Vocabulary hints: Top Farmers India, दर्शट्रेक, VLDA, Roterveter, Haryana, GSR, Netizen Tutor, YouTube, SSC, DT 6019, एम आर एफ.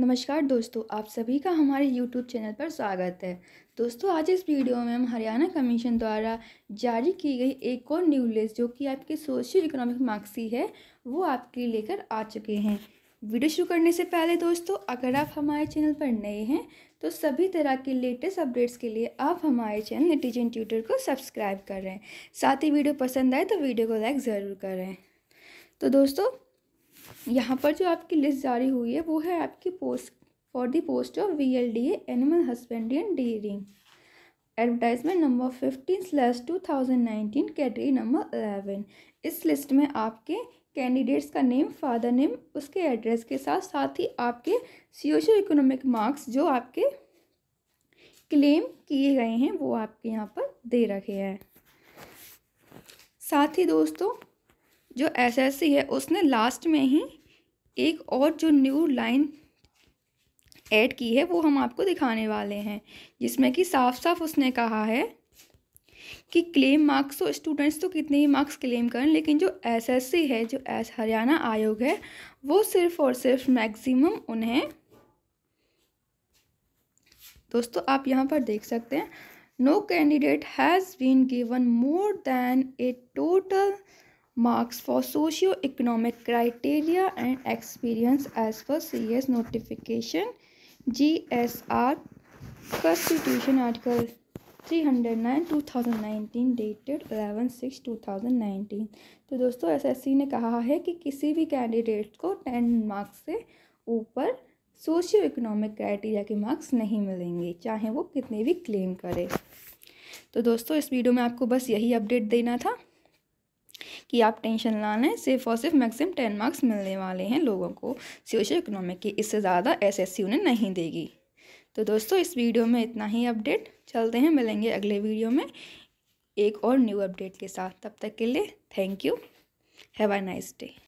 नमस्कार दोस्तों, आप सभी का हमारे YouTube चैनल पर स्वागत है। दोस्तों, आज इस वीडियो में हम हरियाणा कमीशन द्वारा जारी की गई एक और न्यू लिस्ट जो कि आपके सोशियो इकोनॉमिक मार्क्सी है वो आपके लिए लेकर आ चुके हैं। वीडियो शुरू करने से पहले दोस्तों, अगर आप हमारे चैनल पर नए हैं तो सभी तरह के लेटेस्ट अपडेट्स के लिए आप हमारे चैनल नेटिजन ट्यूटर को सब्सक्राइब करें। साथ ही वीडियो पसंद आए तो वीडियो को लाइक ज़रूर करें। तो दोस्तों, यहाँ पर जो आपकी लिस्ट जारी हुई है वो है आपकी post for the post of VLDA animal husbandry and dairying, advertisement number 15/2019, category number 11। इस लिस्ट में आपके कैंडिडेट्स का नेम, फादर नेम, उसके एड्रेस के साथ ही आपके सोशो इकोनॉमिक मार्क्स जो आपके क्लेम किए गए हैं वो आपके यहाँ पर दे रखे हैं। साथ ही दोस्तों, जो SSC है उसने लास्ट में ही एक और जो न्यू लाइन ऐड की है वो हम आपको दिखाने वाले हैं, जिसमें कि साफ साफ उसने कहा है कि क्लेम मार्क्स तो स्टूडेंट्स तो कितने ही मार्क्स क्लेम करें, लेकिन जो SSC है, जो हरियाणा आयोग है, वो सिर्फ़ और सिर्फ मैक्सिमम उन्हें दोस्तों आप यहाँ पर देख सकते हैं, no candidate has been given more than a total marks for socio-economic criteria and experience as per CS notification GSR Constitution Article 309/2019 dated 11/6/2019। तो दोस्तों, SSC ने कहा है कि किसी भी कैंडिडेट को 10 मार्क्स से ऊपर सोशियो इकोनॉमिक क्राइटेरिया के मार्क्स नहीं मिलेंगे, चाहे वो कितने भी क्लेम करे। तो दोस्तों, इस वीडियो में आपको बस यही अपडेट देना था कि आप टेंशन ना लें, सिर्फ और सिर्फ मैक्सिमम 10 मार्क्स मिलने वाले हैं लोगों को सोशियो इकोनॉमिक के। इससे ज़्यादा SSC उन्हें नहीं देगी। तो दोस्तों, इस वीडियो में इतना ही अपडेट। चलते हैं, मिलेंगे अगले वीडियो में एक और न्यू अपडेट के साथ। तब तक के लिए thank you, have a nice day.